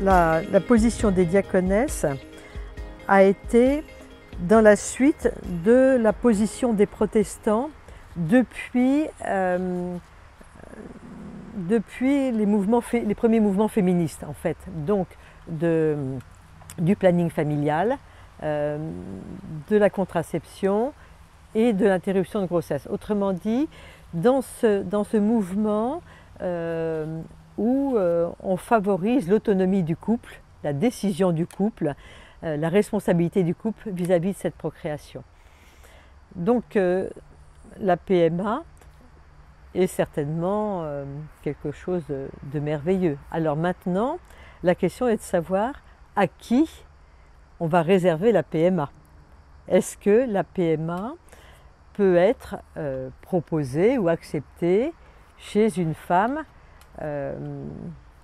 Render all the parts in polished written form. La position des diaconesses a été dans la suite de la position des protestants depuis les premiers mouvements féministes, en fait, donc du planning familial, de la contraception et de l'interruption de grossesse. Autrement dit, dans ce mouvement où on favorise l'autonomie du couple, la décision du couple, la responsabilité du couple vis-à-vis de cette procréation. Donc la PMA est certainement quelque chose de merveilleux. Alors maintenant, la question est de savoir à qui on va réserver la PMA. Est-ce que la PMA peut être proposée ou acceptée chez une femme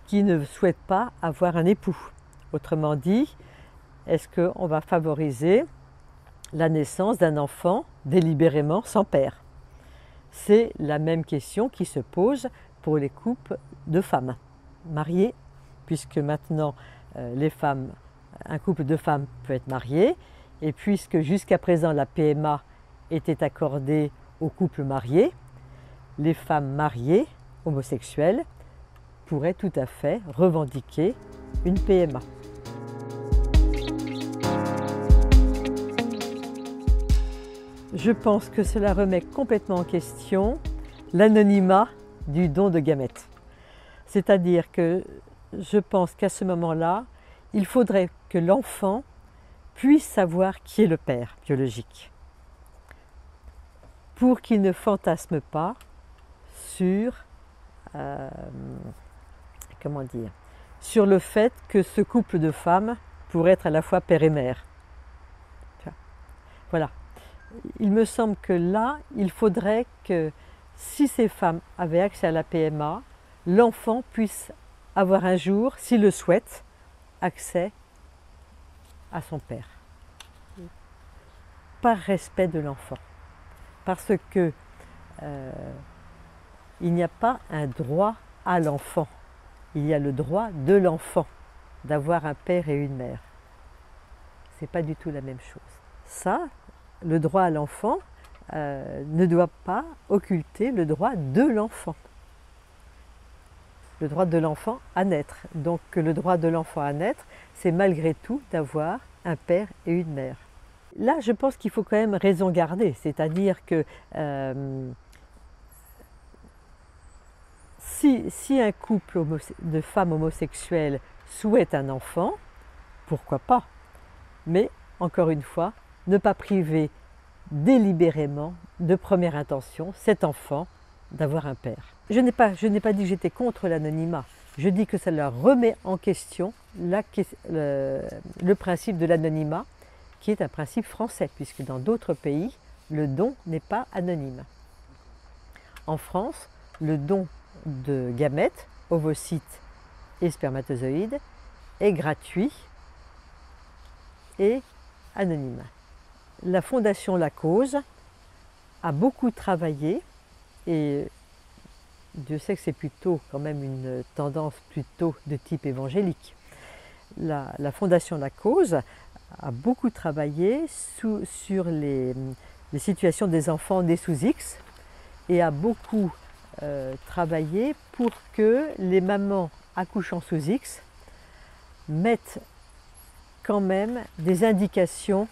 qui ne souhaite pas avoir un époux? Autrement dit, est-ce qu'on va favoriser la naissance d'un enfant délibérément sans père? C'est la même question qui se pose pour les couples de femmes mariées, puisque maintenant un couple de femmes peut être marié, et puisque jusqu'à présent la PMA était accordée aux couples mariés, les femmes mariées homosexuelles pourraient tout à fait revendiquer une PMA. Je pense que cela remet complètement en question l'anonymat du don de gamètes. C'est-à-dire que je pense qu'à ce moment-là, il faudrait que l'enfant puisse savoir qui est le père biologique, pour qu'il ne fantasme pas sur, sur le fait que ce couple de femmes pourrait être à la fois père et mère. Voilà. Il me semble que là, il faudrait que si ces femmes avaient accès à la PMA, l'enfant puisse avoir un jour, s'il le souhaite, accès à son père. Par respect de l'enfant. Parce que il n'y a pas un droit à l'enfant. Il y a le droit de l'enfant d'avoir un père et une mère. C'est pas du tout la même chose. Ça, le droit à l'enfant ne doit pas occulter le droit de l'enfant. Le droit de l'enfant à naître. Donc le droit de l'enfant à naître, c'est malgré tout d'avoir un père et une mère. Là, je pense qu'il faut quand même raison garder, c'est-à-dire que si un couple de femmes homosexuelles souhaite un enfant, pourquoi pas? Mais, encore une fois, ne pas priver délibérément de première intention cet enfant d'avoir un père. Je n'ai pas dit que j'étais contre l'anonymat, je dis que cela remet en question le principe de l'anonymat, qui est un principe français, puisque dans d'autres pays, le don n'est pas anonyme. En France, le don de gamètes, ovocytes et spermatozoïdes est gratuit et anonyme. La Fondation La Cause a beaucoup travaillé, et Dieu sait que c'est plutôt quand même une tendance plutôt de type évangélique. La Fondation La Cause a beaucoup travaillé sur les situations des enfants nés sous X, et a beaucoup travaillé pour que les mamans accouchant sous X mettent quand même des indications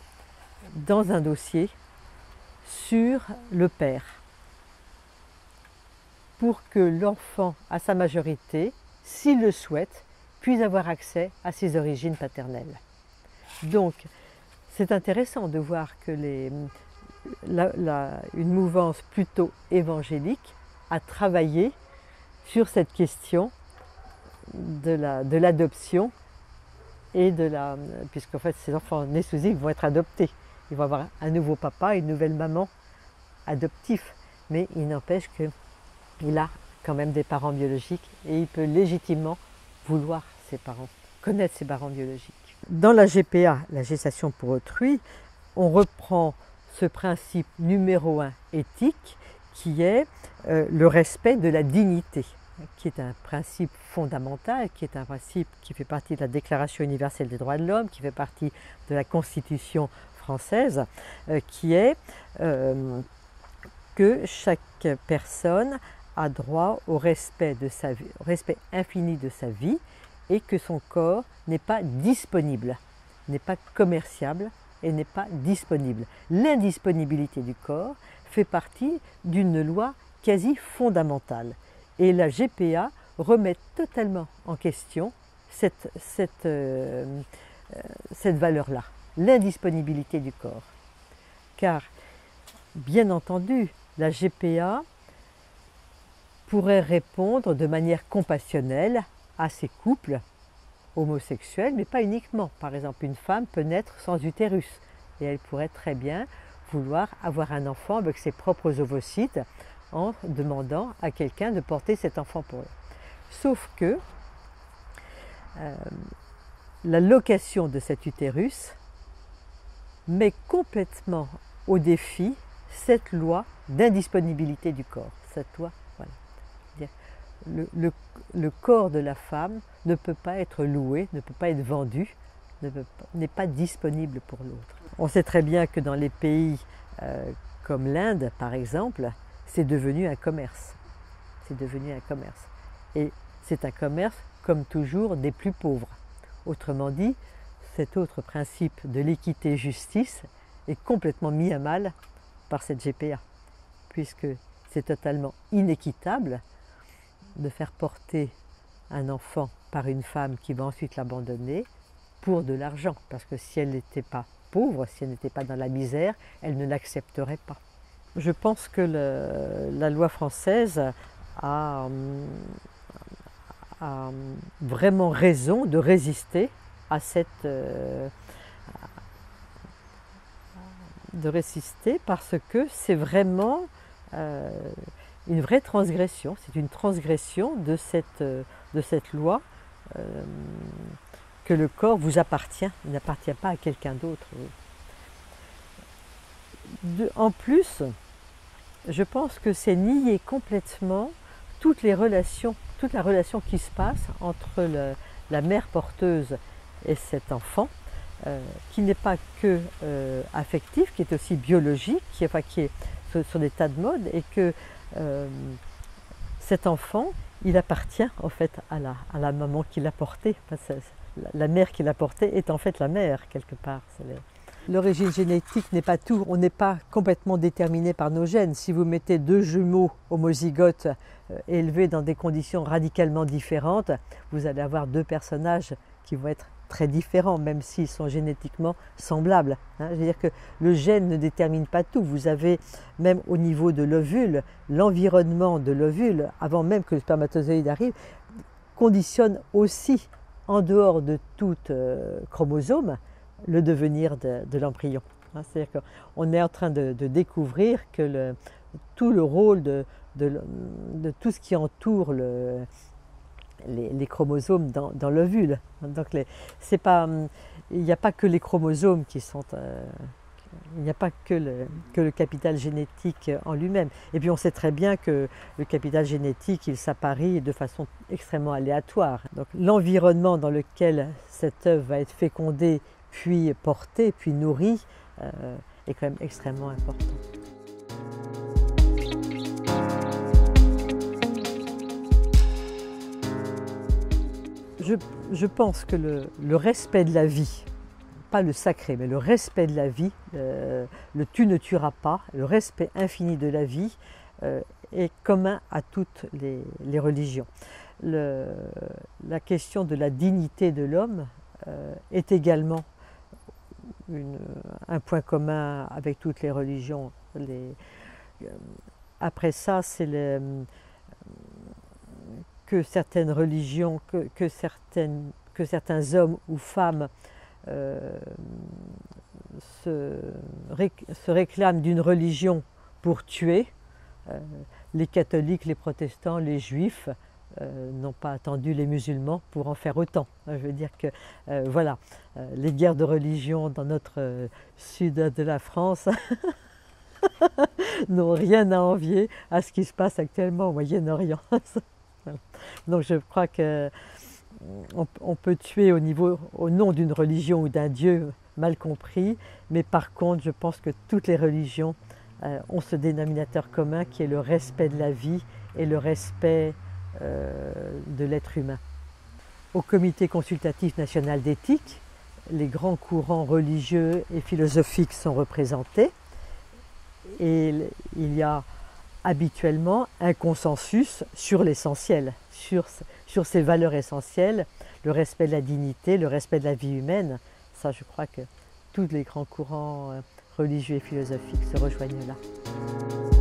dans un dossier sur le père, pour que l'enfant, à sa majorité, s'il le souhaite, puisse avoir accès à ses origines paternelles. Donc, c'est intéressant de voir que une mouvance plutôt évangélique a travaillé sur cette question de l'adoption, puisqu'en fait, ces enfants nés sous X vont être adoptés. Ils vont avoir un nouveau papa et une nouvelle maman adoptif, mais il n'empêche que il a quand même des parents biologiques, et il peut légitimement vouloir ses parents, connaître ses parents biologiques. Dans la GPA, la gestation pour autrui, on reprend ce principe numéro 1 éthique, qui est le respect de la dignité. qui est un principe fondamental, qui est un principe qui fait partie de la Déclaration universelle des droits de l'homme, qui fait partie de la Constitution française, qui est que chaque personne a droit au respect de sa vie, au respect infini de sa vie, et que son corps n'est pas disponible, n'est pas commerciable et n'est pas disponible. L'indisponibilité du corps fait partie d'une loi quasi fondamentale. Et la GPA remet totalement en question cette valeur-là, l'indisponibilité du corps. Car, bien entendu, la GPA pourrait répondre de manière compassionnelle à ces couples homosexuels, mais pas uniquement. Par exemple, une femme peut naître sans utérus et elle pourrait très bien vouloir avoir un enfant avec ses propres ovocytes, en demandant à quelqu'un de porter cet enfant pour eux. Sauf que la location de cet utérus met complètement au défi cette loi d'indisponibilité du corps. Cette loi, voilà. Le corps de la femme ne peut pas être loué, ne peut pas être vendu, n'est pas disponible pour l'autre. On sait très bien que dans les pays comme l'Inde, par exemple, c'est devenu un commerce, c'est devenu un commerce. Et c'est un commerce, comme toujours, des plus pauvres. Autrement dit, cet autre principe de l'équité-justice est complètement mis à mal par cette GPA, puisque c'est totalement inéquitable de faire porter un enfant par une femme qui va ensuite l'abandonner pour de l'argent, parce que si elle n'était pas pauvre, si elle n'était pas dans la misère, elle ne l'accepterait pas. Je pense que la loi française a vraiment raison de résister à parce que c'est vraiment une vraie transgression, c'est une transgression de cette loi que le corps vous appartient, il n'appartient pas à quelqu'un d'autre. En plus, je pense que c'est nier complètement toute la relation qui se passe entre la mère porteuse et cet enfant, qui n'est pas que affectif, qui est aussi biologique, qui est sur des tas de modes, et que cet enfant, il appartient en fait à la maman qui l'a porté. Enfin, la mère qui l'a porté est en fait la mère, quelque part. L'origine génétique n'est pas tout, on n'est pas complètement déterminé par nos gènes. Si vous mettez deux jumeaux homozygotes élevés dans des conditions radicalement différentes, vous allez avoir deux personnages qui vont être très différents, même s'ils sont génétiquement semblables. Hein, je veux dire que le gène ne détermine pas tout. Vous avez, même au niveau de l'ovule, l'environnement de l'ovule, avant même que le spermatozoïde arrive, conditionne aussi, en dehors de tout chromosome, le devenir de l'embryon. C'est-à-dire qu'on est en train de découvrir que tout le rôle de tout ce qui entoure les chromosomes dans l'ovule. Donc il n'y a pas que les chromosomes qui sont... il n'y a pas que le capital génétique en lui-même. Et puis on sait très bien que le capital génétique, il s'apparie de façon extrêmement aléatoire. Donc l'environnement dans lequel cette œuvre va être fécondée, puis portée, puis nourrie, est quand même extrêmement important. Je pense que le respect de la vie, pas le sacré, mais le respect de la vie, le tu ne tueras pas, le respect infini de la vie est commun à toutes les religions. La question de la dignité de l'homme est également un point commun avec toutes les religions. Après ça, c'est que certaines religions, que certains hommes ou femmes se réclament d'une religion pour tuer. Les catholiques, les protestants, les juifs n'ont pas attendu les musulmans pour en faire autant. Je veux dire que voilà, les guerres de religion dans notre sud de la France n'ont rien à envier à ce qui se passe actuellement au Moyen-Orient. Voilà. Donc je crois qu'on peut tuer au nom d'une religion ou d'un Dieu mal compris, mais par contre je pense que toutes les religions ont ce dénominateur commun qui est le respect de la vie et le respect de l'être humain. Au comité consultatif national d'éthique, les grands courants religieux et philosophiques sont représentés et il y a habituellement un consensus sur l'essentiel, sur ces valeurs essentielles, le respect de la dignité, le respect de la vie humaine. Ça, je crois que tous les grands courants religieux et philosophiques se rejoignent là.